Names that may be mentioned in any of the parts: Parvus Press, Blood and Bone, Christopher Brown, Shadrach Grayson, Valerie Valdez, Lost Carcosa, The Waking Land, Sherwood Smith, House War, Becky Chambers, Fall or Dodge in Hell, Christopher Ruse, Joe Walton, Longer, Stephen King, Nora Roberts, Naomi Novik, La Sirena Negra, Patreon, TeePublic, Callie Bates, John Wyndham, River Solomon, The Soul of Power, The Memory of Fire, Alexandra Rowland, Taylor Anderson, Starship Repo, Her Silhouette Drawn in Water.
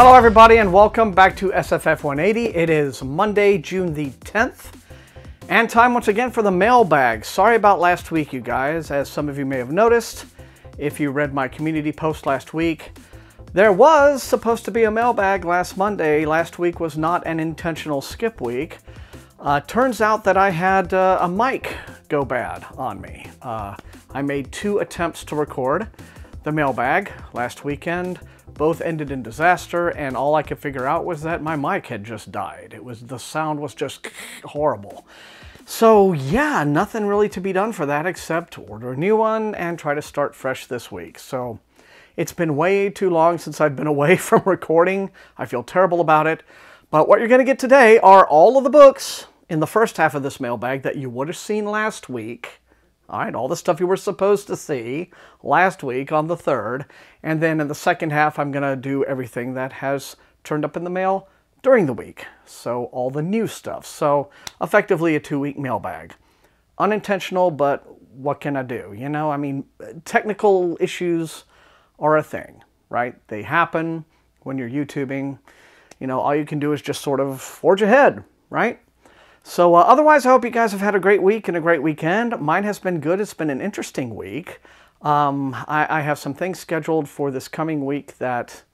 Hello everybody and welcome back to SFF180. It is Monday, June the 10th, and time once again for the mailbag. Sorry about last week, you guys. As some of you may have noticed, if you read my community post last week, there was supposed to be a mailbag last Monday. Last week was not an intentional skip week. Turns out that I had a mic go bad on me. I made two attempts to record the mailbag last weekend. Both ended in disaster, and all I could figure out was that my mic had just died. The sound was just horrible. So yeah, nothing really to be done for that except order a new one and try to start fresh this week. So it's been way too long since I've been away from recording. I feel terrible about it. But what you're going to get today are all of the books in the first half of this mailbag that you would have seen last week. All right, all the stuff you were supposed to see last week on the 3rd. And then in the second half, I'm going to do everything that has turned up in the mail during the week. So all the new stuff. So effectively a two-week mailbag. Unintentional, but what can I do? You know, I mean, technical issues are a thing, right? They happen when you're YouTubing. You know, all you can do is just sort of forge ahead, right? So otherwise, I hope you guys have had a great week and a great weekend. Mine has been good. It's been an interesting week. I have some things scheduled for this coming week that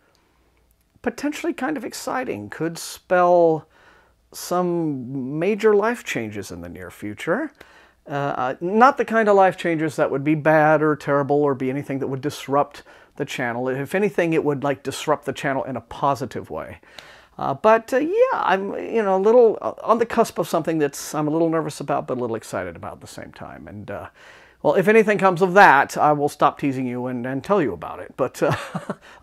potentially kind of exciting, could spell some major life changes in the near future. Not the kind of life changes that would be bad or terrible or be anything that would disrupt the channel. If anything, it would like disrupt the channel in a positive way. Yeah, I'm a little on the cusp of something that's I'm a little nervous about, but a little excited about at the same time. And well, if anything comes of that, I will stop teasing you and tell you about it. But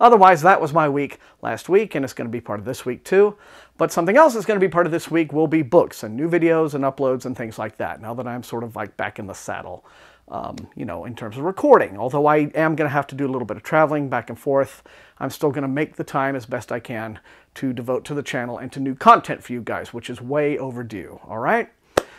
otherwise, that was my week last week, and it's going to be part of this week too. But something else that's going to be part of this week will be books and new videos and uploads and things like that. Now that I'm sort of like back in the saddle, you know, in terms of recording. Although I am going to have to do a little bit of traveling back and forth, I'm still going to make the time as best I can to devote to the channel and to new content for you guys, which is way overdue, all right?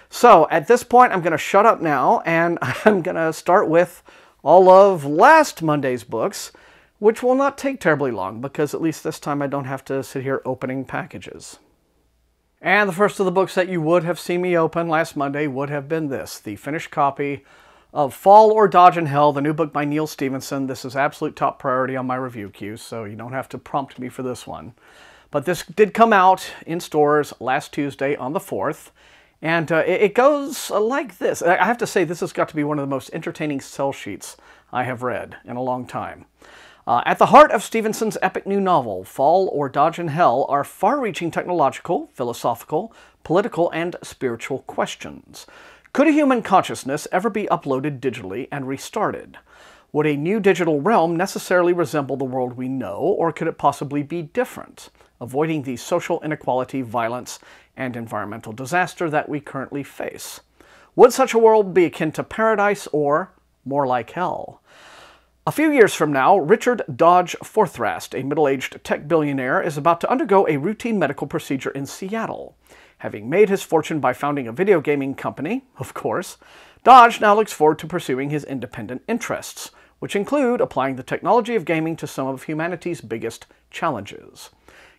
So at this point, I'm going to shut up now, and I'm going to start with all of last Monday's books, which will not take terribly long, because at least this time I don't have to sit here opening packages. And the first of the books that you would have seen me open last Monday would have been this, the finished copy of Fall or Dodge in Hell, the new book by Neal Stephenson. This is absolute top priority on my review queue, so you don't have to prompt me for this one. But this did come out in stores last Tuesday on the 4th, and it goes like this. I have to say, this has got to be one of the most entertaining sell sheets I have read in a long time. At the heart of Stevenson's epic new novel, Fall or Dodge in Hell, are far-reaching technological, philosophical, political, and spiritual questions. Could a human consciousness ever be uploaded digitally and restarted? Would a new digital realm necessarily resemble the world we know, or could it possibly be different? Avoiding the social inequality, violence, and environmental disaster that we currently face. Would such a world be akin to paradise or more like hell? A few years from now, Richard Dodge Forthrast, a middle-aged tech billionaire, is about to undergo a routine medical procedure in Seattle. Having made his fortune by founding a video gaming company, of course, Dodge now looks forward to pursuing his independent interests, which include applying the technology of gaming to some of humanity's biggest challenges.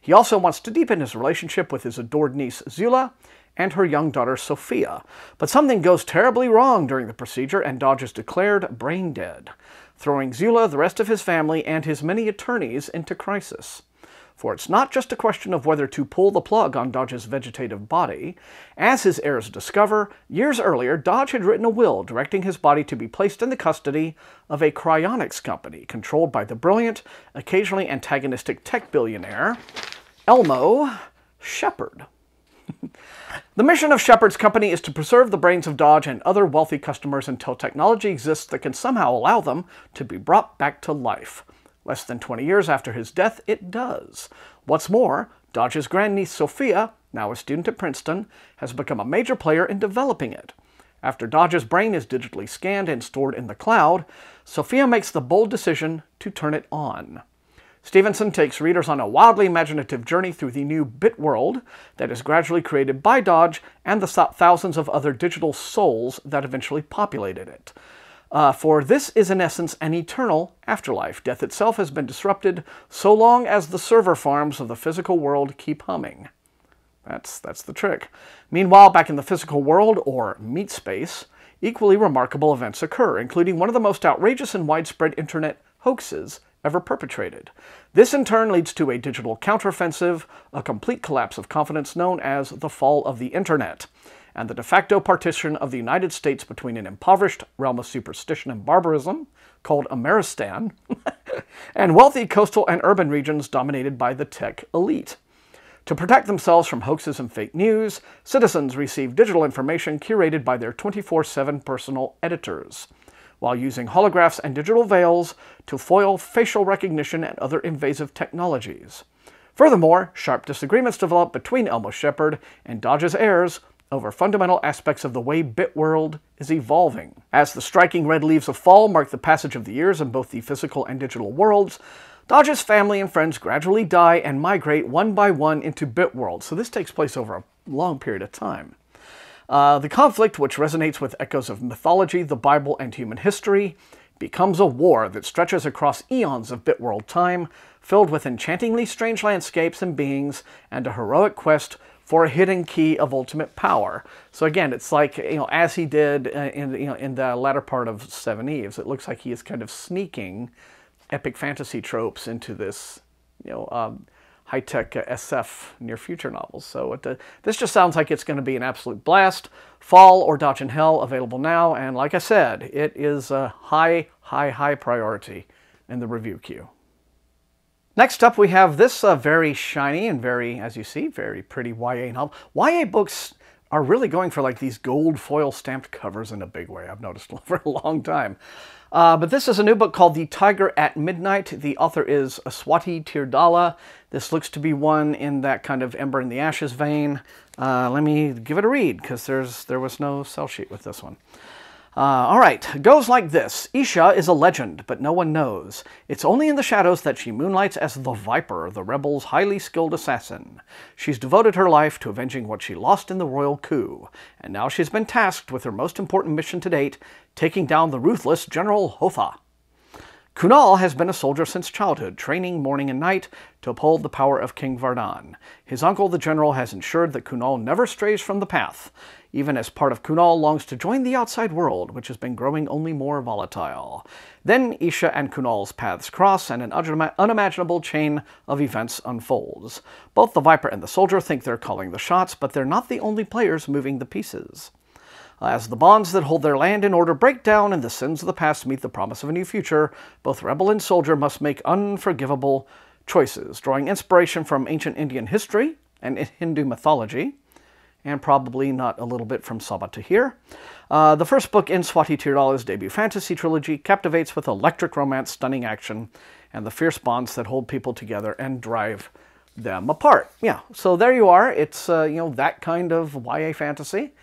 He also wants to deepen his relationship with his adored niece, Zula, and her young daughter, Sophia. But something goes terribly wrong during the procedure, and Dodge is declared brain dead, throwing Zula, the rest of his family, and his many attorneys into crisis. For it's not just a question of whether to pull the plug on Dodge's vegetative body. As his heirs discover, years earlier, Dodge had written a will directing his body to be placed in the custody of a cryonics company controlled by the brilliant, occasionally antagonistic tech billionaire, Elmo Shepard. The mission of Shepard's company is to preserve the brains of Dodge and other wealthy customers until technology exists that can somehow allow them to be brought back to life. Less than 20 years after his death, it does. What's more, Dodge's grandniece Sophia, now a student at Princeton, has become a major player in developing it. After Dodge's brain is digitally scanned and stored in the cloud, Sophia makes the bold decision to turn it on. Stevenson takes readers on a wildly imaginative journey through the new bit world that is gradually created by Dodge and the thousands of other digital souls that eventually populated it. For this is in essence an eternal afterlife. Death itself has been disrupted so long as the server farms of the physical world keep humming. That's the trick. Meanwhile, back in the physical world, or meat space, equally remarkable events occur, including one of the most outrageous and widespread internet hoaxes ever perpetrated. This in turn leads to a digital counteroffensive, a complete collapse of confidence known as the fall of the internet, and the de facto partition of the United States between an impoverished realm of superstition and barbarism, called Ameristan, and wealthy coastal and urban regions dominated by the tech elite. To protect themselves from hoaxes and fake news, citizens receive digital information curated by their 24/7 personal editors, while using holographs and digital veils to foil facial recognition and other invasive technologies. Furthermore, sharp disagreements develop between Elmo Shepard and Dodge's heirs over fundamental aspects of the way Bitworld is evolving. As the striking red leaves of fall mark the passage of the years in both the physical and digital worlds, Dodge's family and friends gradually die and migrate one by one into Bitworld, so this takes place over a long period of time. The conflict, which resonates with echoes of mythology, the Bible, and human history, becomes a war that stretches across eons of Bitworld time, filled with enchantingly strange landscapes and beings, and a heroic quest for a hidden key of ultimate power. So again, it's like, you know, as he did in the latter part of Seven Eves, it looks like he is kind of sneaking epic fantasy tropes into this, you know, high-tech SF near-future novels. So this just sounds like it's going to be an absolute blast. Fall or Dodge in Hell, available now, and like I said, it is a high, high, high priority in the review queue. Next up, we have this very shiny and very, as you see, very pretty YA novel. YA books are really going for like these gold foil stamped covers in a big way. I've noticed for a long time. But this is a new book called The Tiger at Midnight. The author is Aswati Teerdhala. This looks to be one in that kind of Ember in the Ashes vein. Let me give it a read, because there was no sell sheet with this one. All right, it goes like this. Isha is a legend, but no one knows. It's only in the shadows that she moonlights as the Viper, the rebel's highly skilled assassin. She's devoted her life to avenging what she lost in the royal coup, and now she's been tasked with her most important mission to date, taking down the ruthless General Hotha. Kunal has been a soldier since childhood, training morning and night to uphold the power of King Vardan. His uncle, the general, has ensured that Kunal never strays from the path, even as part of Kunal longs to join the outside world, which has been growing only more volatile. Then Isha and Kunal's paths cross, and an unimaginable chain of events unfolds. Both the Viper and the soldier think they're calling the shots, but they're not the only players moving the pieces. As the bonds that hold their land in order break down and the sins of the past meet the promise of a new future, both rebel and soldier must make unforgivable choices, drawing inspiration from ancient Indian history and Hindu mythology, and probably not a little bit from Saba Tahir. The first book in Swati Teerdhala's debut fantasy trilogy captivates with electric romance, stunning action, and the fierce bonds that hold people together and drive them apart. Yeah, so there you are. It's, you know, that kind of YA fantasy.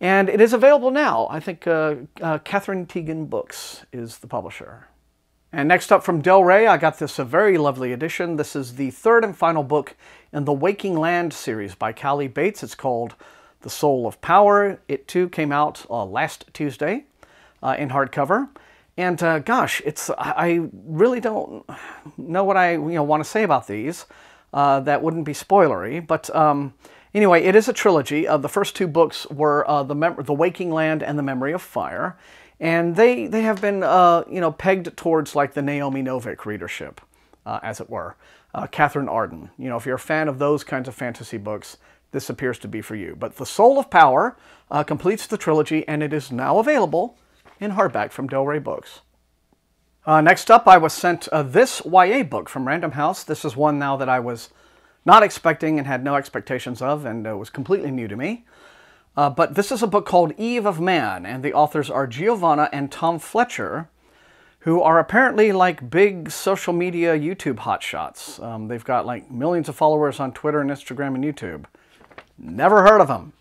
And it is available now. I think Catherine Teagan Books is the publisher. And next up from Del Rey, I got this a very lovely edition. This is the third and final book in the Waking Land series by Callie Bates. It's called The Soul of Power. It too came out last Tuesday in hardcover. And gosh, I really don't know what I want to say about these. That wouldn't be spoilery, but anyway, it is a trilogy. The first two books were The Waking Land and The Memory of Fire, and they have been pegged towards like the Naomi Novik readership, as it were. Catherine Arden. You know, if you're a fan of those kinds of fantasy books, this appears to be for you. But The Soul of Power completes the trilogy, and it is now available in hardback from Del Rey Books. Next up, I was sent this YA book from Random House. This is one now that I was not expecting and had no expectations of, and it was completely new to me. But this is a book called Eve of Man, and the authors are Giovanna and Tom Fletcher, who are apparently like big social media YouTube hotshots. They've got like millions of followers on Twitter and Instagram and YouTube. Never heard of them.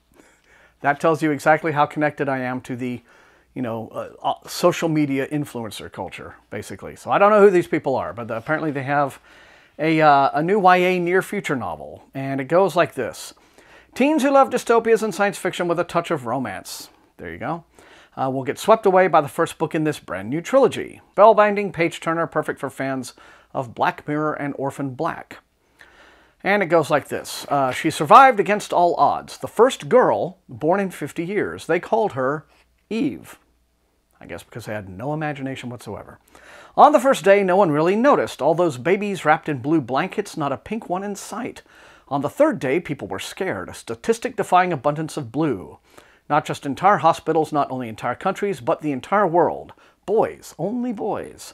That tells you exactly how connected I am to the, social media influencer culture, basically. So I don't know who these people are, but apparently they have a new YA near-future novel, and it goes like this. Teens who love dystopias and science fiction with a touch of romance. There you go. will get swept away by the first book in this brand new trilogy. Spellbinding page-turner perfect for fans of Black Mirror and Orphan Black. And it goes like this. She survived against all odds. The first girl born in 50 years. They called her Eve. I guess because they had no imagination whatsoever. On the first day, no one really noticed. All those babies wrapped in blue blankets, not a pink one in sight. On the third day, people were scared. A statistic-defying abundance of blue. Not just entire hospitals, not only entire countries, but the entire world. Boys. Only boys.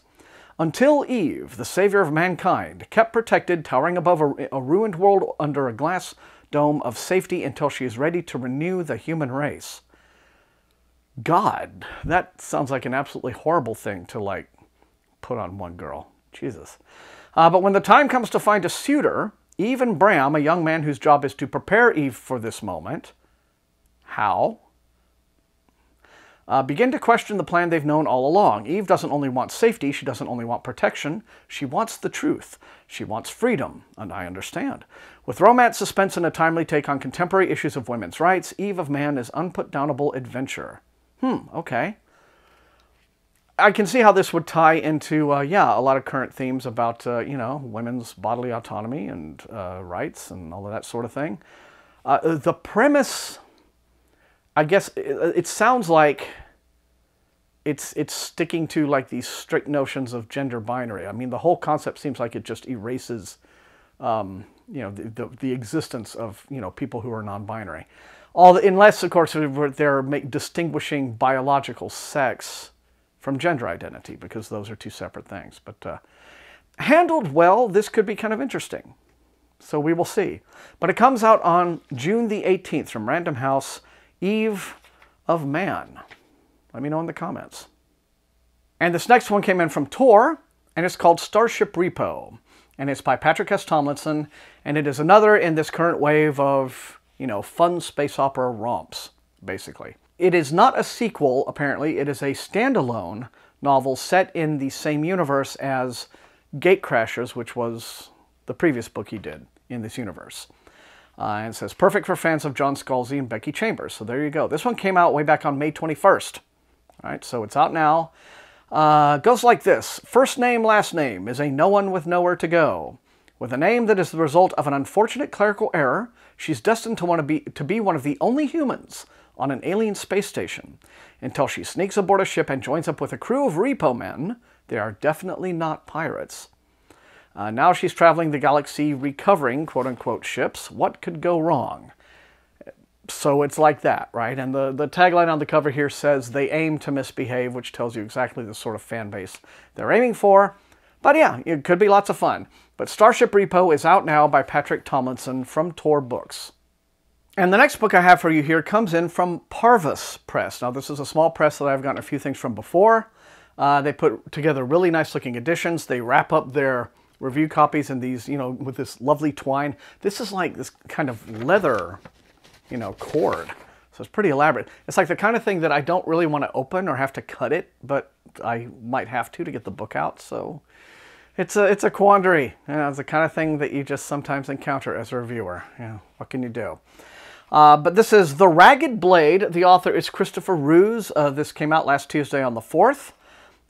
Until Eve, the savior of mankind, kept protected, towering above a ruined world under a glass dome of safety until she is ready to renew the human race. God, that sounds like an absolutely horrible thing to, like, put on one girl. Jesus. But when the time comes to find a suitor, Eve and Bram, a young man whose job is to prepare Eve for this moment, how? Begin to question the plan they've known all along. Eve doesn't only want safety, she doesn't only want protection, she wants the truth. She wants freedom, and I understand. With romance, suspense, and a timely take on contemporary issues of women's rights, Eve of Man is unputdownable adventure. Okay. I can see how this would tie into, a lot of current themes about, women's bodily autonomy and rights and all of that sort of thing. The premise... I guess it sounds like it's sticking to like these strict notions of gender binary. I mean, the whole concept seems like it just erases, the existence of, people who are non-binary. Unless, of course, they're distinguishing biological sex from gender identity, because those are two separate things. But handled well, this could be kind of interesting. So we will see. But it comes out on June the 18th from Random House. Eve of Man. Let me know in the comments. And this next one came in from Tor, and it's called Starship Repo. And it's by Patrick S. Tomlinson, and it is another in this current wave of, fun space opera romps, basically. It is not a sequel, apparently. It is a standalone novel set in the same universe as Gatecrashers, which was the previous book he did in this universe. And it says, perfect for fans of John Scalzi and Becky Chambers. So there you go. This one came out way back on May 21st. All right, so it's out now. Goes like this. First name, last name is a no one with nowhere to go. With a name that is the result of an unfortunate clerical error, she's destined to be one of the only humans on an alien space station until she sneaks aboard a ship and joins up with a crew of repo men. They are definitely not pirates. Now she's traveling the galaxy recovering, quote-unquote, ships. What could go wrong? So it's like that, right? And the tagline on the cover here says, they aim to misbehave, which tells you exactly the sort of fan base they're aiming for. But yeah, it could be lots of fun. But Starship Repo is out now by Patrick Tomlinson from Tor Books. And the next book I have for you here comes in from Parvus Press. Now this is a small press that I've gotten a few things from before. They put together really nice-looking editions. They wrap up their review copies and these, with this lovely twine. This is like this kind of leather, cord. So it's pretty elaborate. It's like the kind of thing that I don't really want to open or have to cut it, but I might have to get the book out. So it's a quandary. It's the kind of thing that you just sometimes encounter as a reviewer. What can you do? But this is The Ragged Blade. The author is Christopher Ruse. This came out last Tuesday on the 4th.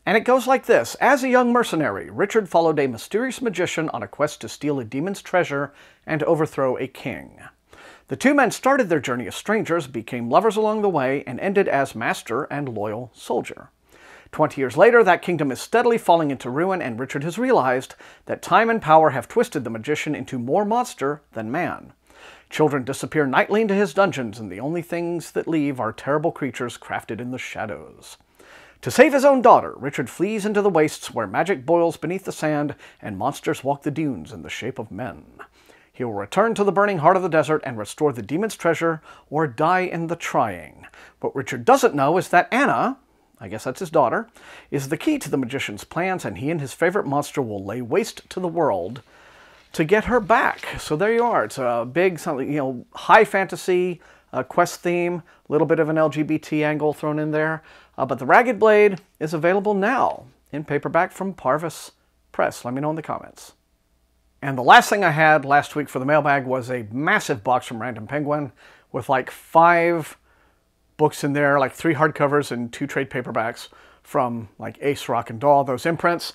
And it goes like this. As a young mercenary, Richard followed a mysterious magician on a quest to steal a demon's treasure and overthrow a king. The two men started their journey as strangers, became lovers along the way, and ended as master and loyal soldier. 20 years later, that kingdom is steadily falling into ruin, and Richard has realized that time and power have twisted the magician into more monster than man. Children disappear nightly into his dungeons, and the only things that leave are terrible creatures crafted in the shadows. To save his own daughter, Richard flees into the wastes where magic boils beneath the sand and monsters walk the dunes in the shape of men. He will return to the burning heart of the desert and restore the demon's treasure or die in the trying. What Richard doesn't know is that Anna, I guess that's his daughter, is the key to the magician's plans, and he and his favorite monster will lay waste to the world to get her back. So there you are. It's a big, high fantasy quest theme, a little bit of an LGBT angle thrown in there. But The Ragged Blade is available now in paperback from Parvus Press. Let me know in the comments. And the last thing I had last week for the mailbag was a massive box from Random Penguin with like 5 books in there, like 3 hardcovers and 2 trade paperbacks from like Ace, Rock, and Daw, those imprints.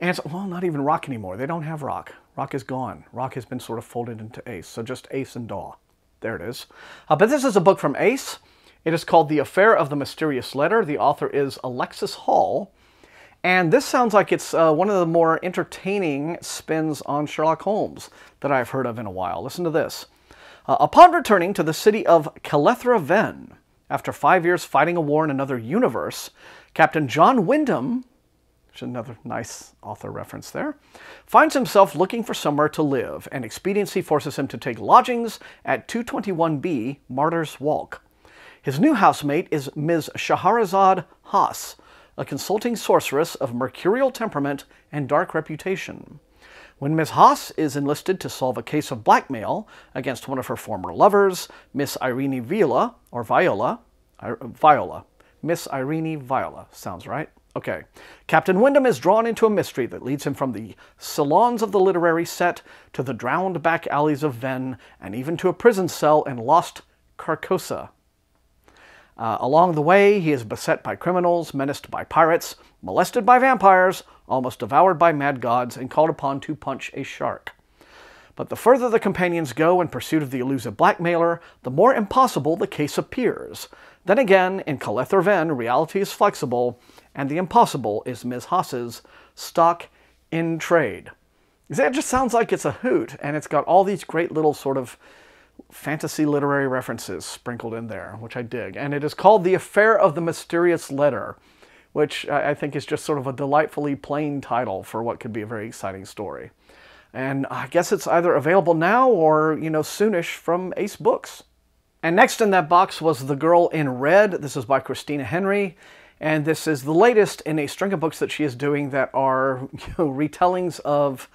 And it's, well, not even Rock anymore. They don't have Rock. Rock is gone. Rock has been sort of folded into Ace, so just Ace and Daw. There it is. But this is a book from Ace. It is called The Affair of the Mysterious Letter. The author is Alexis Hall. And this sounds like it's one of the more entertaining spins on Sherlock Holmes that I've heard of in a while. Listen to this. Upon returning to the city of Calethraven, after 5 years fighting a war in another universe, Captain John Wyndham, which is another nice author reference there, finds himself looking for somewhere to live, and expediency forces him to take lodgings at 221B Martyr's Walk. His new housemate is Ms. Shaharazad Haas, a consulting sorceress of mercurial temperament and dark reputation. When Ms. Haas is enlisted to solve a case of blackmail against one of her former lovers, Miss Irene Viola, or Viola, Miss Irene Viola, sounds right. Okay. Captain Wyndham is drawn into a mystery that leads him from the salons of the literary set to the drowned back alleys of Ven, and even to a prison cell in Lost Carcosa. Along the way, he is beset by criminals, menaced by pirates, molested by vampires, almost devoured by mad gods, and called upon to punch a shark. But the further the companions go in pursuit of the elusive blackmailer, the more impossible the case appears. Then again, in Calethraven, reality is flexible, and the impossible is Ms. Haas's stock in trade. It just sounds like it's a hoot, and it's got all these great little sort of fantasy literary references sprinkled in there, which I dig. And it is called The Affair of the Mysterious Letter, which I think is just sort of a delightfully plain title for what could be a very exciting story. And I guess it's either available now or, you know, soonish from Ace Books. And next in that box was The Girl in Red. This is by Christina Henry. And this is the latest in a string of books that she is doing that are, you know, retellings of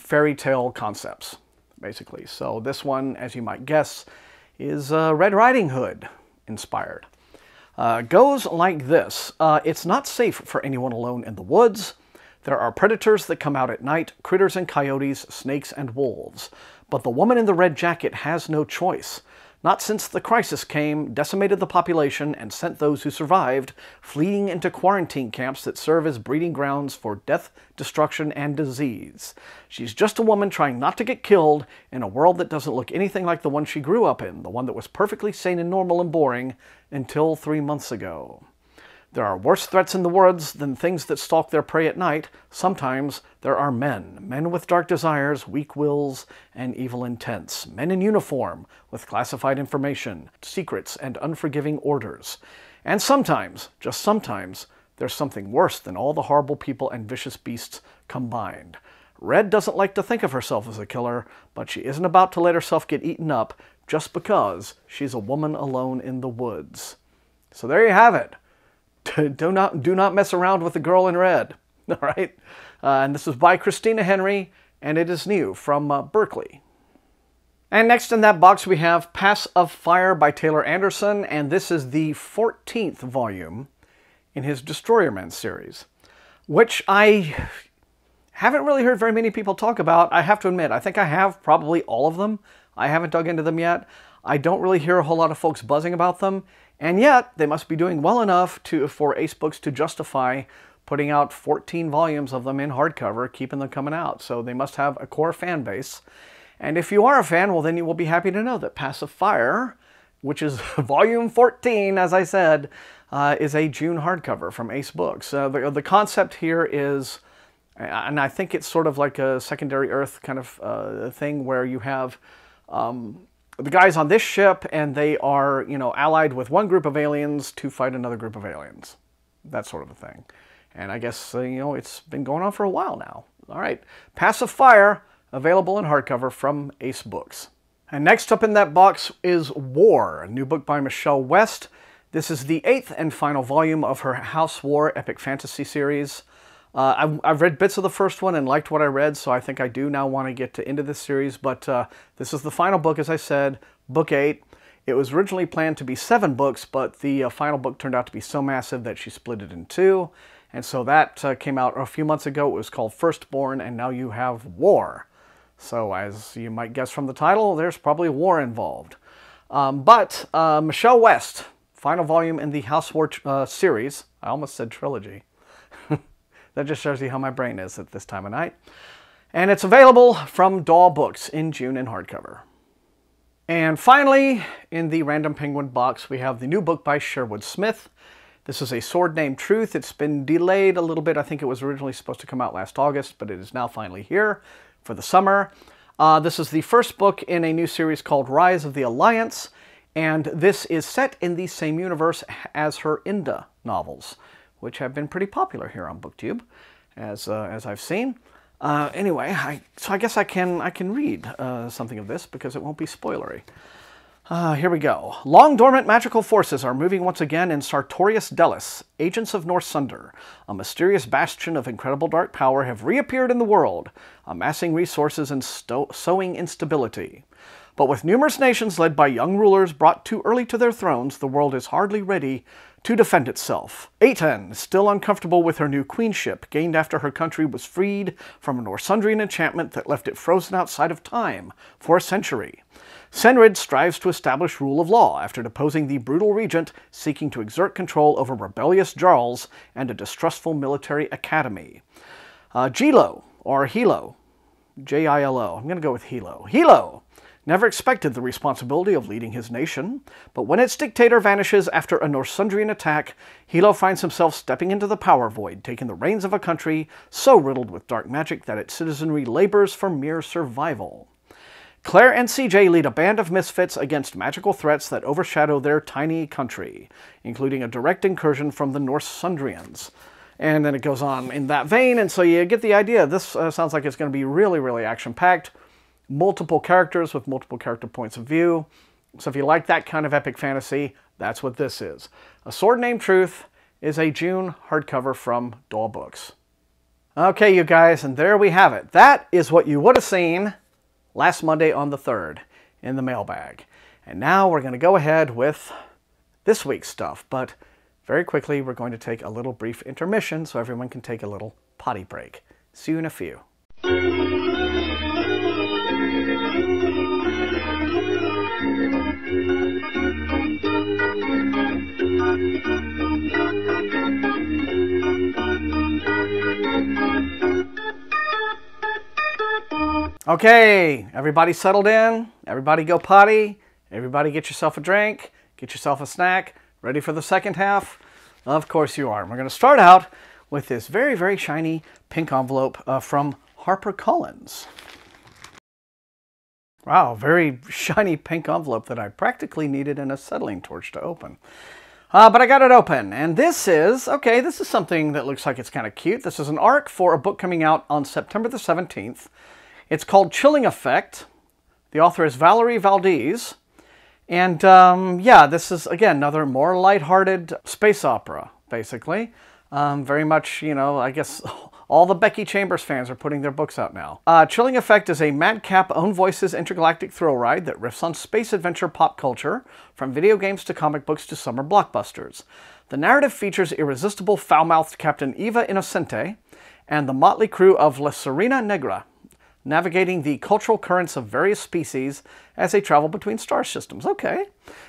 fairy tale concepts, basically. So this one, as you might guess, is Red Riding Hood inspired. Goes like this. It's not safe for anyone alone in the woods. There are predators that come out at night, critters and coyotes, snakes and wolves. But the woman in the red jacket has no choice. Not since the crisis came, decimated the population, and sent those who survived fleeing into quarantine camps that serve as breeding grounds for death, destruction, and disease. She's just a woman trying not to get killed in a world that doesn't look anything like the one she grew up in, the one that was perfectly sane and normal and boring until 3 months ago. There are worse threats in the woods than things that stalk their prey at night. Sometimes there are men. Men with dark desires, weak wills, and evil intents. Men in uniform, with classified information, secrets, and unforgiving orders. And sometimes, just sometimes, there's something worse than all the horrible people and vicious beasts combined. Red doesn't like to think of herself as a killer, but she isn't about to let herself get eaten up just because she's a woman alone in the woods. So there you have it. Do not mess around with The Girl in Red, all right? And this is by Christina Henry, and it is new from Berkeley. And next in that box we have Pass of Fire by Taylor Anderson, and this is the 14th volume in his Destroyerman series, which I haven't really heard very many people talk about. I have to admit, I think I have probably all of them. I haven't dug into them yet. I don't really hear a whole lot of folks buzzing about them. And yet, they must be doing well enough for Ace Books to justify putting out 14 volumes of them in hardcover, keeping them coming out. So they must have a core fan base. And if you are a fan, well, then you will be happy to know that Pass of Fire, which is volume 14, as I said, is a June hardcover from Ace Books. The concept here is, and I think it's sort of like a Secondary Earth kind of thing where you have the guys on this ship, and they are, you know, allied with one group of aliens to fight another group of aliens. That sort of a thing. And I guess, you know, it's been going on for a while now. All right. Pass of Fire, available in hardcover from Ace Books. And next up in that box is War, a new book by Michelle West. This is the 8th and final volume of her House War epic fantasy series. I've read bits of the first one and liked what I read, so I think I do now want to get into this series, but this is the final book, as I said, book 8. It was originally planned to be 7 books, but the final book turned out to be so massive that she split it in 2, and so that came out a few months ago. It was called Firstborn, and now you have War. So as you might guess from the title, there's probably war involved. Michelle West, Final volume in the House War series. I almost said trilogy. That just shows you how my brain is at this time of night. And it's available from Daw Books in June in hardcover. And finally, in the Random Penguin box, we have the new book by Sherwood Smith. This is A Sword Named Truth. It's been delayed a little bit. I think it was originally supposed to come out last August, but it is now finally here for the summer. This is the first book in a new series called Rise of the Alliance, and this is set in the same universe as her Inda novels, which have been pretty popular here on BookTube, as I've seen. Anyway, so I guess I can read something of this because it won't be spoilery. Here we go. Long-dormant magical forces are moving once again in Sartorius Delis. Agents of Norsunder, a mysterious bastion of incredible dark power, have reappeared in the world, amassing resources and sowing instability. But with numerous nations led by young rulers brought too early to their thrones, the world is hardly ready to defend itself. Aten, still uncomfortable with her new queenship, gained after her country was freed from a Norsundrian enchantment that left it frozen outside of time for a century. Senrid strives to establish rule of law after deposing the brutal regent seeking to exert control over rebellious jarls and a distrustful military academy. Gilo, or Hilo, J-I-L-O, I'm going to go with Hilo. Hilo never expected the responsibility of leading his nation, but when its dictator vanishes after a Norsundrian attack, Hilo finds himself stepping into the power void, taking the reins of a country so riddled with dark magic that its citizenry labors for mere survival. Claire and CJ lead a band of misfits against magical threats that overshadow their tiny country, including a direct incursion from the Norsundrians. And then it goes on in that vein, and so you get the idea. This sounds like it's going to be really, really action-packed. Multiple characters with multiple character points of view. So if you like that kind of epic fantasy, that's what this is. A Sword Named Truth is a June hardcover from Daw Books. Okay, you guys, and there we have it. That is what you would have seen last Monday on the 3rd in the mailbag. And now we're going to go ahead with this week's stuff, but very quickly we're going to take a little brief intermission so everyone can take a little potty break. See you in a few. Okay, everybody settled in, everybody go potty, everybody get yourself a drink, get yourself a snack, ready for the second half? Of course you are. And we're going to start out with this very, very shiny pink envelope from HarperCollins. Wow, very shiny pink envelope that I practically needed an acetylene torch to open. But I got it open, and this is, okay, this is something that looks like it's kind of cute. This is an ARC for a book coming out on September the 17th. It's called Chilling Effect. The author is Valerie Valdez. And yeah, this is, again, another more lighthearted space opera, basically. Very much, you know, I guess all the Becky Chambers fans are putting their books out now. Chilling Effect is a madcap, own voices intergalactic thrill ride that riffs on space adventure pop culture, from video games to comic books to summer blockbusters. The narrative features irresistible foul-mouthed Captain Eva Innocente and the motley crew of La Sirena Negra, navigating the cultural currents of various species as they travel between star systems. Okay.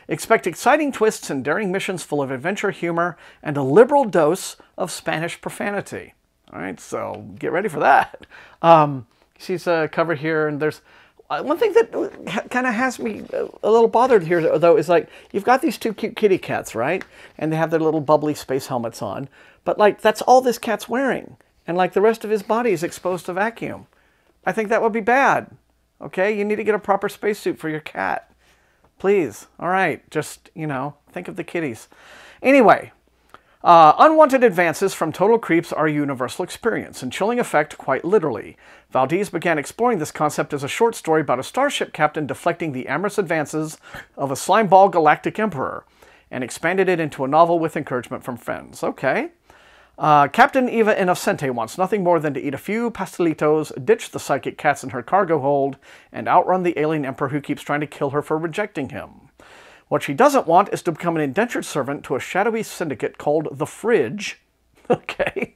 Expect exciting twists and daring missions full of adventure, humor, and a liberal dose of Spanish profanity. All right, so get ready for that. You see the cover here, and there's one thing that kind of has me a little bothered here, though, is like, you've got these two cute kitty cats, right? And they have their little bubbly space helmets on. But, like, that's all this cat's wearing. And, like, the rest of his body is exposed to vacuum. I think that would be bad, okay? You need to get a proper spacesuit for your cat. Please, all right, just, you know, think of the kitties. Anyway, unwanted advances from total creeps are a universal experience, and Chilling Effect quite literally. Valdez began exploring this concept as a short story about a starship captain deflecting the amorous advances of a slimeball galactic emperor, and expanded it into a novel with encouragement from friends. Okay. Captain Eva Innocente wants nothing more than to eat a few pastelitos, ditch the psychic cats in her cargo hold, and outrun the alien emperor who keeps trying to kill her for rejecting him. What she doesn't want is to become an indentured servant to a shadowy syndicate called the Fridge. Okay.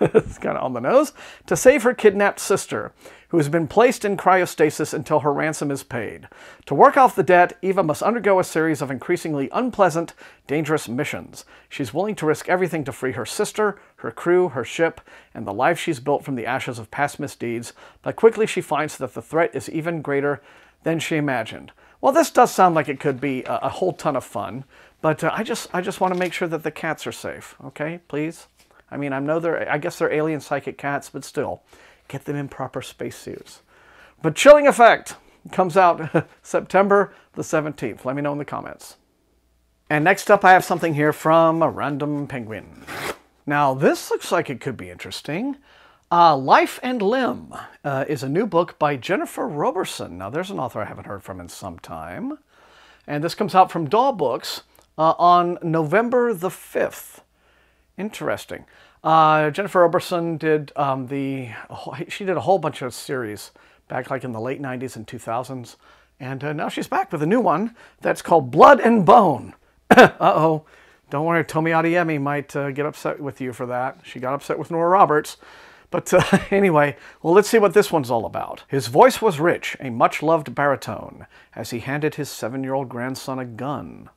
it's kind of on the nose, to save her kidnapped sister, who has been placed in cryostasis until her ransom is paid. To work off the debt, Eva must undergo a series of increasingly unpleasant, dangerous missions. She's willing to risk everything to free her sister, her crew, her ship, and the life she's built from the ashes of past misdeeds, but quickly she finds that the threat is even greater than she imagined. Well, this does sound like it could be a whole ton of fun, but I just want to make sure that the cats are safe, okay? Please? I mean, I know I guess they're alien psychic cats, but still. Get them in proper spacesuits. But Chilling Effect comes out September the 17th. Let me know in the comments. And next up, I have something here from a random penguin. Now, this looks like it could be interesting. Life and Limb is a new book by Jennifer Roberson. Now, there's an author I haven't heard from in some time. And this comes out from Daw Books on November the 5th. Interesting. Jennifer Roberson did she did a whole bunch of series back like in the late 90s and 2000s, and now she's back with a new one that's called Blood and Bone. Uh-oh, don't worry, Tomi Adeyemi might get upset with you for that. She got upset with Nora Roberts. But anyway, well, let's see what this one's all about. His voice was rich, a much-loved baritone, as he handed his 7-year-old grandson a gun.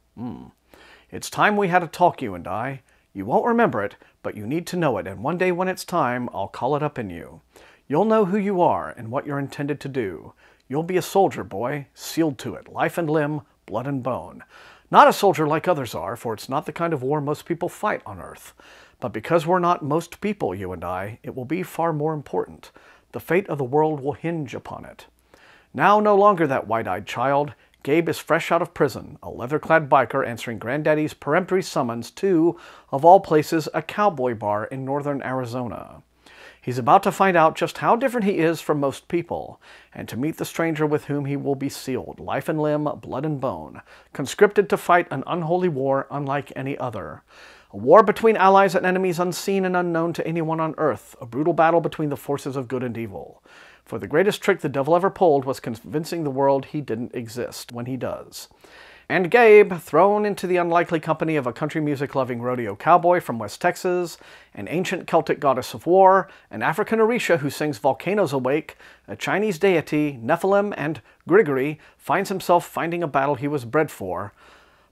It's time we had a talk, you and I. You won't remember it, but you need to know it, and one day when it's time, I'll call it up in you. You'll know who you are and what you're intended to do. You'll be a soldier, boy, sealed to it, life and limb, blood and bone. Not a soldier like others are, for it's not the kind of war most people fight on Earth. But because we're not most people, you and I, it will be far more important. The fate of the world will hinge upon it. Now no longer that wide-eyed child, Gabe is fresh out of prison, a leather-clad biker answering Granddaddy's peremptory summons to, of all places, a cowboy bar in northern Arizona. He's about to find out just how different he is from most people, and to meet the stranger with whom he will be sealed, life and limb, blood and bone, conscripted to fight an unholy war unlike any other. A war between allies and enemies unseen and unknown to anyone on Earth, a brutal battle between the forces of good and evil. For the greatest trick the devil ever pulled was convincing the world he didn't exist when he does. And Gabe, thrown into the unlikely company of a country music-loving rodeo cowboy from West Texas, an ancient Celtic goddess of war, an African Orisha who sings volcanoes awake, a Chinese deity, Nephilim, and Grigory, finds himself fighting a battle he was bred for,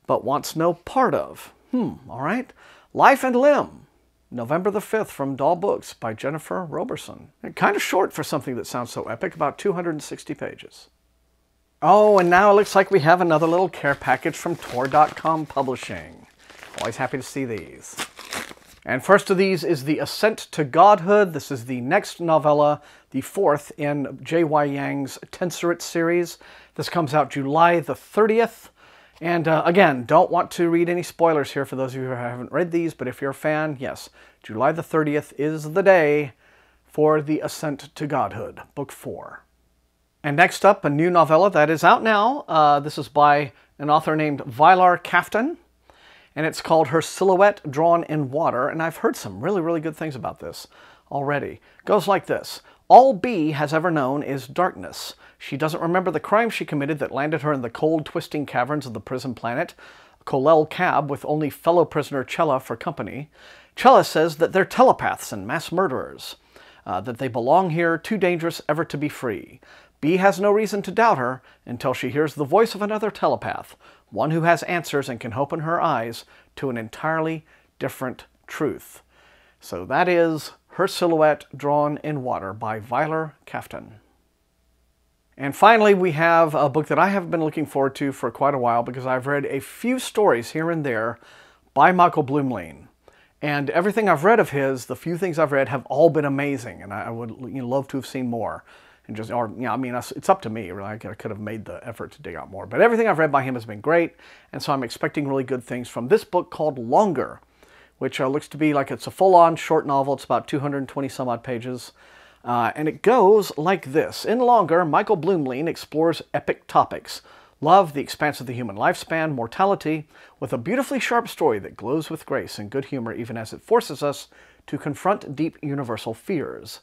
but wants no part of. Alright. Life and Limb. November the 5th from Daw Books by Jennifer Roberson. Kind of short for something that sounds so epic, about 260 pages. Oh, and now it looks like we have another little care package from Tor.com Publishing. Always happy to see these. And first of these is The Ascent to Godhood. This is the next novella, the fourth in J.Y. Yang's Tenserate series. This comes out July the 30th. And again, don't want to read any spoilers here for those of you who haven't read these, but if you're a fan, yes, July the 30th is the day for The Ascent to Godhood, Book 4. And next up, a new novella that is out now. This is by an author named Vylar Kaftan, and it's called Her Silhouette Drawn in Water, and I've heard some really, really good things about this already. Goes like this. All Bee has ever known is darkness. She doesn't remember the crime she committed that landed her in the cold, twisting caverns of the prison planet, Kolel Cab, with only fellow prisoner Chella for company. Chella says that they're telepaths and mass murderers, that they belong here, too dangerous ever to be free. Bee has no reason to doubt her until she hears the voice of another telepath, one who has answers and can open her eyes to an entirely different truth. So that is Her Silhouette Drawn in Water by Vylar Kaftan. And finally, we have a book that I have been looking forward to for quite a while because I've read a few stories here and there by Michael Blumlein. And everything I've read of his, the few things I've read, have all been amazing, and I would love to have seen more. And just, or, you know, I mean, it's up to me, really. I could have made the effort to dig out more. But everything I've read by him has been great, and so I'm expecting really good things from this book called Longer, which looks to be like it's a full-on short novel. It's about 220-some-odd pages. And it goes like this. In Longer, Michael Blumlein explores epic topics. Love, the expanse of the human lifespan, mortality, with a beautifully sharp story that glows with grace and good humor even as it forces us to confront deep universal fears.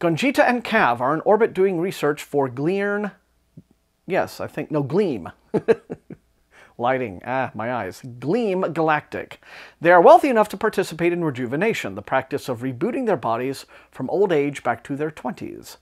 Gonjita and Cav are in orbit doing research for Gleam. Lighting, my eyes. Gleam Galactic. They are wealthy enough to participate in rejuvenation, the practice of rebooting their bodies from old age back to their 20s.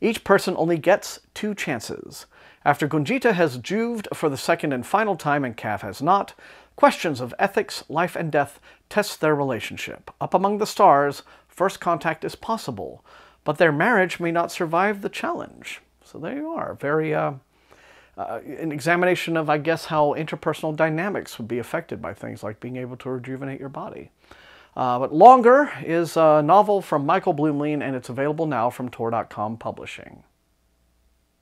Each person only gets 2 chances. After Gunjita has juved for the second and final time and Kav has not, questions of ethics, life and death test their relationship. Up among the stars, first contact is possible, but their marriage may not survive the challenge. So there you are. Very, an examination of, I guess, how interpersonal dynamics would be affected by things like being able to rejuvenate your body. But Longer is a novel from Michael Blumlein, and it's available now from Tor.com Publishing.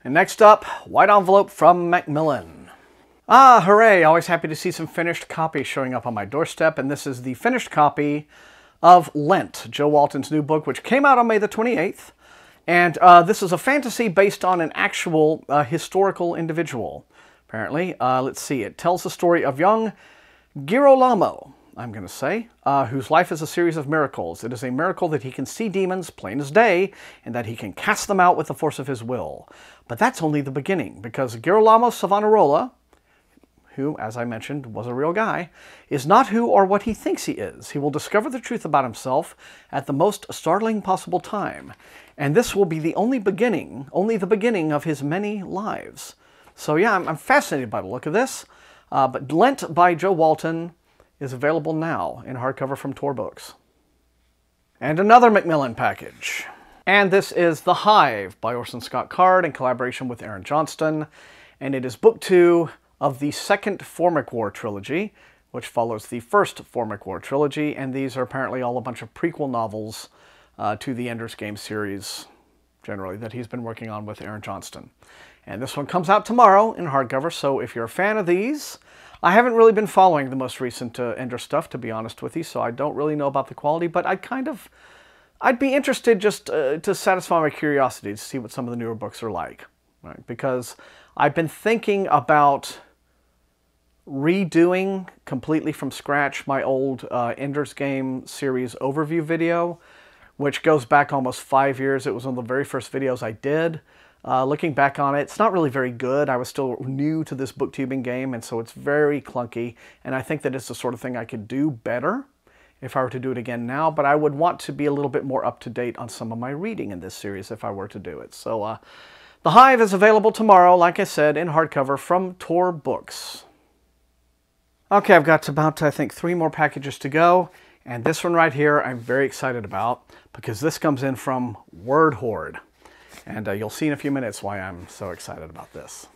And next up, White Envelope from Macmillan. Ah, hooray! Always happy to see some finished copy showing up on my doorstep, and this is the finished copy of Lent, Joe Walton's new book, which came out on May the 28th. And this is a fantasy based on an actual historical individual, apparently. Let's see, it tells the story of young Girolamo, I'm going to say, whose life is a series of miracles. It is a miracle that he can see demons plain as day, and that he can cast them out with the force of his will. But that's only the beginning, because Girolamo Savonarola, who, as I mentioned, was a real guy, is not who or what he thinks he is. He will discover the truth about himself at the most startling possible time. And this will be the only the beginning of his many lives. So yeah, I'm fascinated by the look of this. But Lent by Joe Walton is available now in hardcover from Tor Books. And another Macmillan package. And this is The Hive by Orson Scott Card in collaboration with Aaron Johnston. And it is book 2 of the second Formic War trilogy, which follows the first Formic War trilogy, and these are apparently all a bunch of prequel novels to the Ender's Game series, generally, that he's been working on with Aaron Johnston. And this one comes out tomorrow in hardcover, so if you're a fan of these, I haven't really been following the most recent Ender stuff, to be honest with you, so I don't really know about the quality, but I'd be interested just to satisfy my curiosity to see what some of the newer books are like, right? Because I've been thinking about redoing completely from scratch my old Ender's Game series overview video, which goes back almost 5 years. It was one of the very first videos I did. Looking back on it, it's not really very good. I was still new to this booktubing game, and so it's very clunky, and I think that it's the sort of thing I could do better if I were to do it again now, but I would want to be a little bit more up-to-date on some of my reading in this series if I were to do it. So The Hive is available tomorrow, like I said, in hardcover from Tor Books. Okay, I've got about, I think, 3 more packages to go, and this one right here I'm very excited about because this comes in from Word Horde, and you'll see in a few minutes why I'm so excited about this.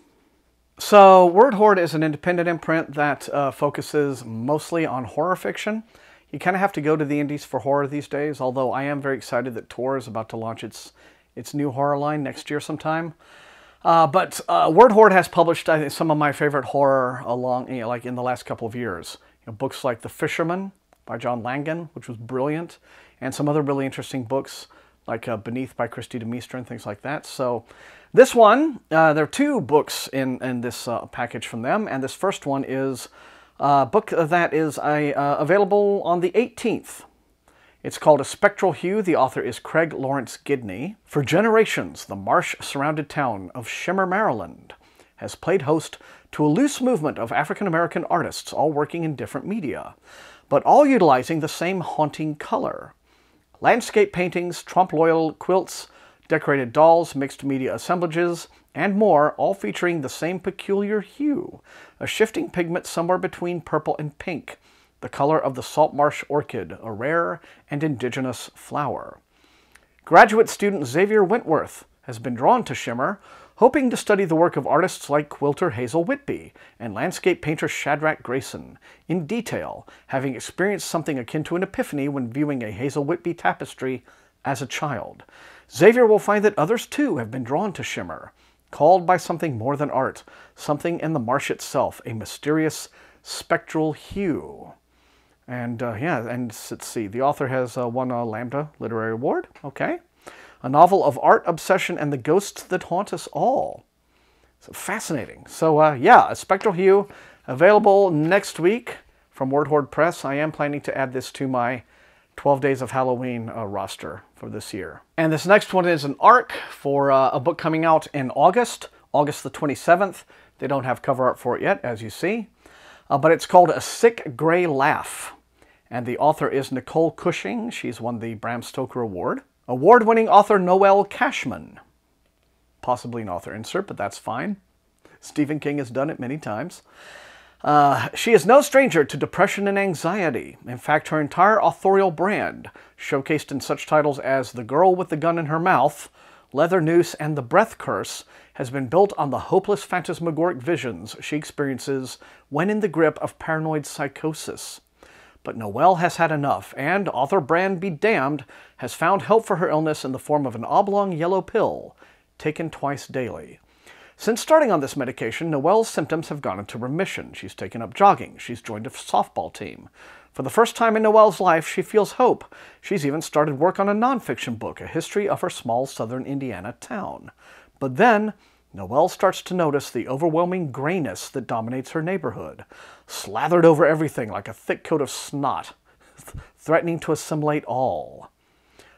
So, Word Horde is an independent imprint that focuses mostly on horror fiction. You kind of have to go to the indies for horror these days, although I am very excited that Tor is about to launch its new horror line next year sometime. But Word Horde has published, I think, some of my favorite horror along, you know, like in the last couple of years. You know, books like The Fisherman by John Langan, which was brilliant, and some other really interesting books like Beneath by Christy DeMeester and things like that. So this one, there are 2 books in this package from them, and this first one is a book that is available on the 18th. It's called A Spectral Hue. The author is Craig Lawrence Gidney. For generations, the marsh-surrounded town of Shimmer, Maryland, has played host to a loose movement of African-American artists, all working in different media, but all utilizing the same haunting color. Landscape paintings, trompe-l'oeil quilts, decorated dolls, mixed media assemblages, and more, all featuring the same peculiar hue, a shifting pigment somewhere between purple and pink, the color of the saltmarsh orchid, a rare and indigenous flower. Graduate student Xavier Wentworth has been drawn to Shimmer, hoping to study the work of artists like quilter Hazel Whitby and landscape painter Shadrach Grayson in detail, having experienced something akin to an epiphany when viewing a Hazel Whitby tapestry as a child. Xavier will find that others too have been drawn to Shimmer, called by something more than art, something in the marsh itself, a mysterious spectral hue. And yeah, and let's see, the author has won a Lambda Literary Award, okay. A novel of art, obsession, and the ghosts that haunt us all. So fascinating. So yeah, A Spectral Hue, available next week from Word Horde Press. I am planning to add this to my 12 Days of Halloween roster for this year. And this next one is an ARC for a book coming out in August the 27th. They don't have cover art for it yet, as you see. but it's called A Sick Grey Laugh, and the author is Nicole Cushing. She's won the Bram Stoker Award. Award-winning author Noel Cashman. Possibly an author insert, but that's fine. Stephen King has done it many times. She is no stranger to depression and anxiety. In fact, her entire authorial brand, showcased in such titles as The Girl with the Gun in Her Mouth, Leather Noose, and The Breath Curse, has been built on the hopeless phantasmagoric visions she experiences when in the grip of paranoid psychosis. But Noel has had enough, and, author brand be damned, has found help for her illness in the form of an oblong yellow pill, taken twice daily. Since starting on this medication, Noelle's symptoms have gone into remission. She's taken up jogging. She's joined a softball team. For the first time in Noelle's life, she feels hope. She's even started work on a nonfiction book, a history of her small southern Indiana town. But then, Noelle starts to notice the overwhelming grayness that dominates her neighborhood, slathered over everything like a thick coat of snot, threatening to assimilate all.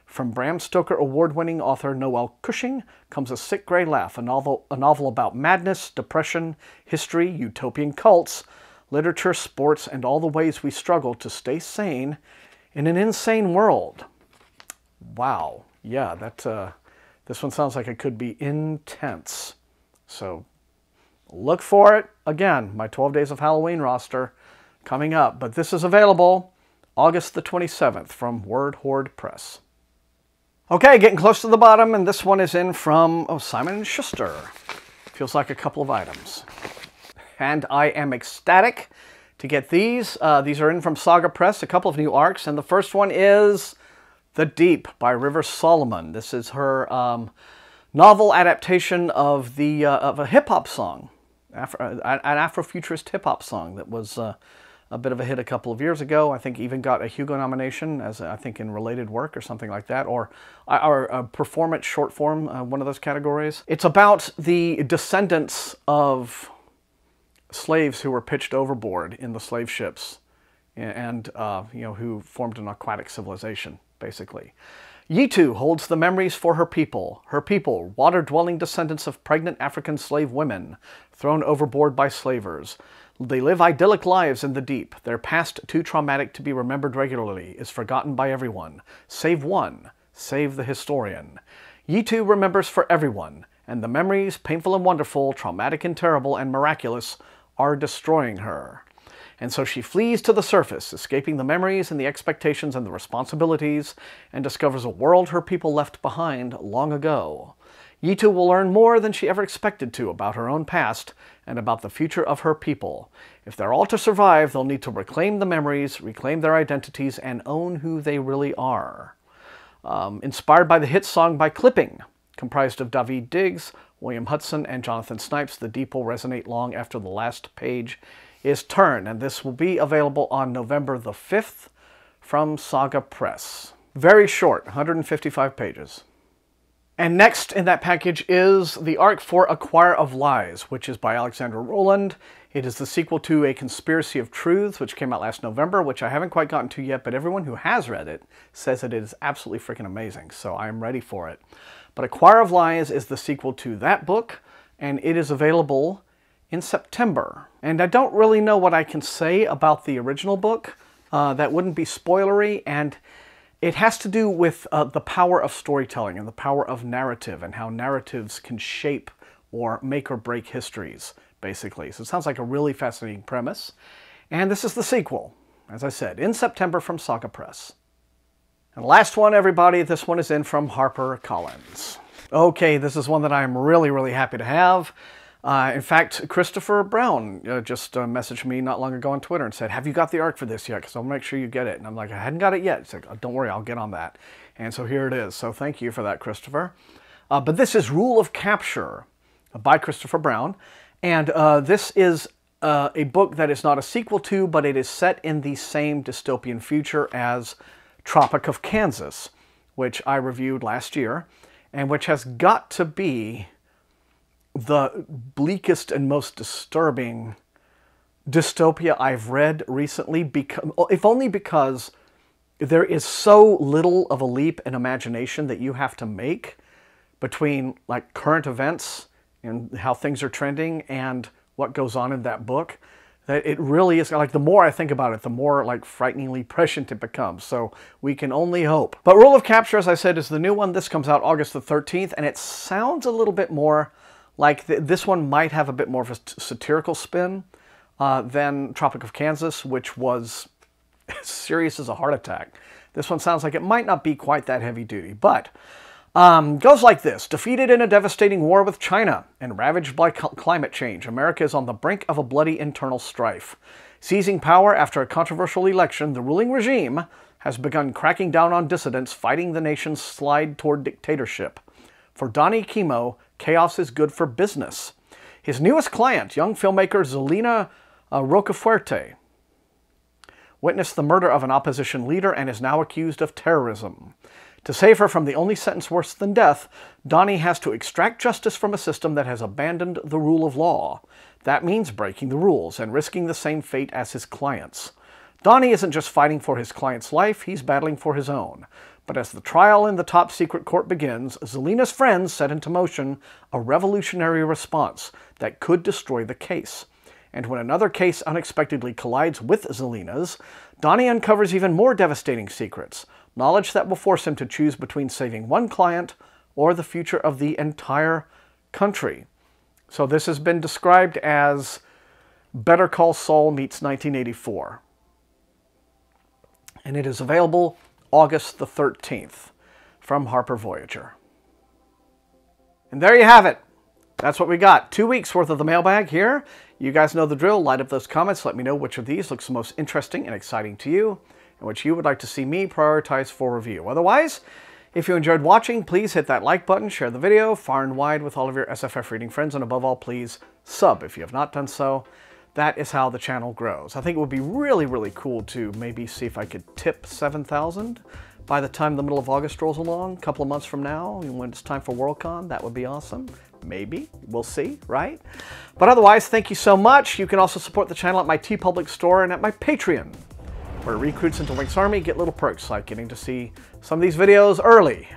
From Bram Stoker award-winning author Noel Cushing comes A Sick Grey Laugh, a novel about madness, depression, history, utopian cults, literature, sports, and all the ways we struggle to stay sane in an insane world. Wow. Yeah, this one sounds like it could be intense. So look for it. Again, my 12 Days of Halloween roster coming up. But this is available August the 27th from Word Horde Press. Okay, getting close to the bottom, and this one is in from, Simon & Schuster. Feels like a couple of items. And I am ecstatic to get these. These are in from Saga Press, a couple of new arcs, and the first one is The Deep by River Solomon. This is her novel adaptation of a hip-hop song, an Afrofuturist hip-hop song that was a bit of a hit a couple of years ago. I think even got a Hugo nomination as I think in related work or something like that, or a performance short form, one of those categories. It's about the descendants of slaves who were pitched overboard in the slave ships, and who formed an aquatic civilization basically. Yitu holds the memories for her people, water-dwelling descendants of pregnant African slave women thrown overboard by slavers. They live idyllic lives in the deep. Their past, too traumatic to be remembered regularly, is forgotten by everyone, save one, save the historian. Yitu remembers for everyone, and the memories, painful and wonderful, traumatic and terrible and miraculous, are destroying her. And so she flees to the surface, escaping the memories and the expectations and the responsibilities, and discovers a world her people left behind long ago. Yitu will learn more than she ever expected to about her own past and about the future of her people. If they're all to survive, they'll need to reclaim the memories, reclaim their identities, and own who they really are. Inspired by the hit song by Clipping, comprised of Daveed Diggs, William Hudson, and Jonathan Snipes, The Deep will resonate long after the last page is turned, and this will be available on November the 5th from Saga Press. Very short, 155 pages. And next in that package is the arc for A Choir of Lies, which is by Alexandra Rowland. It is the sequel to A Conspiracy of Truths, which came out last November, which I haven't quite gotten to yet, but everyone who has read it says it is absolutely freaking amazing, so I am ready for it. But A Choir of Lies is the sequel to that book, and it is available in September. And I don't really know what I can say about the original book. That wouldn't be spoilery, and it has to do with the power of storytelling and the power of narrative and how narratives can shape or make or break histories, basically. So it sounds like a really fascinating premise. And this is the sequel, as I said, in September from Saga Press. And last one, everybody, this one is in from HarperCollins. Okay, this is one that I am really, really happy to have. In fact, Christopher Brown just messaged me not long ago on Twitter and said, have you got the arc for this yet? Because I'll make sure you get it. And I'm like, I hadn't got it yet. He's like, oh, don't worry, I'll get on that. And so here it is. So thank you for that, Christopher. But this is Rule of Capture by Christopher Brown. And this is a book that is not a sequel to, but it is set in the same dystopian future as Tropic of Kansas, which I reviewed last year, and which has got to be the bleakest and most disturbing dystopia I've read recently, if only because there is so little of a leap in imagination that you have to make between like current events and how things are trending and what goes on in that book that it really is, like, the more I think about it, the more, like, frighteningly prescient it becomes. So we can only hope. But Rule of Capture, as I said, is the new one. This comes out August the 13th, and it sounds a little bit more like this one might have a bit more of a satirical spin than Tropic of Kansas, which was serious as a heart attack. This one sounds like it might not be quite that heavy duty, but goes like this. Defeated in a devastating war with China and ravaged by climate change, America is on the brink of a bloody internal strife. Seizing power after a controversial election, the ruling regime has begun cracking down on dissidents, fighting the nation's slide toward dictatorship. For Donnie Kimo, chaos is good for business. His newest client, young filmmaker Zelena Rocafuerte, witnessed the murder of an opposition leader and is now accused of terrorism. To save her from the only sentence worse than death, Donnie has to extract justice from a system that has abandoned the rule of law. That means breaking the rules and risking the same fate as his clients. Donnie isn't just fighting for his client's life, he's battling for his own. But as the trial in the top-secret court begins, Zelena's friends set into motion a revolutionary response that could destroy the case. And when another case unexpectedly collides with Zelena's, Donnie uncovers even more devastating secrets, knowledge that will force him to choose between saving one client or the future of the entire country. So this has been described as Better Call Saul meets 1984. And it is available August the 13th from Harper Voyager. And there you have it. That's what we got. 2 weeks worth of the mailbag here. You guys know the drill. Light up those comments. Let me know which of these looks the most interesting and exciting to you, and which you would like to see me prioritize for review. Otherwise, if you enjoyed watching, please hit that like button, share the video far and wide with all of your SFF reading friends, and above all, please sub if you have not done so. That is how the channel grows. I think it would be really, really cool to maybe see if I could tip 7,000 by the time the middle of August rolls along, a couple of months from now, when it's time for Worldcon. That would be awesome. Maybe. We'll see, right? But otherwise, thank you so much. You can also support the channel at my TeePublic store and at my Patreon, where recruits into Link's Army get little perks like getting to see some of these videos early,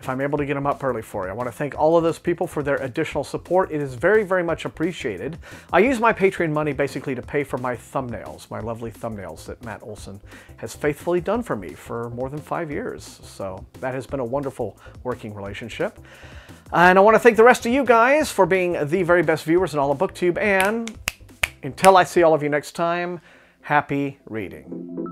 if I'm able to get them up early for you. I want to thank all of those people for their additional support. It is very, very much appreciated. I use my Patreon money basically to pay for my thumbnails, my lovely thumbnails that Matt Olson has faithfully done for me for more than 5 years. So that has been a wonderful working relationship. And I want to thank the rest of you guys for being the very best viewers in all of BookTube. And until I see all of you next time, happy reading.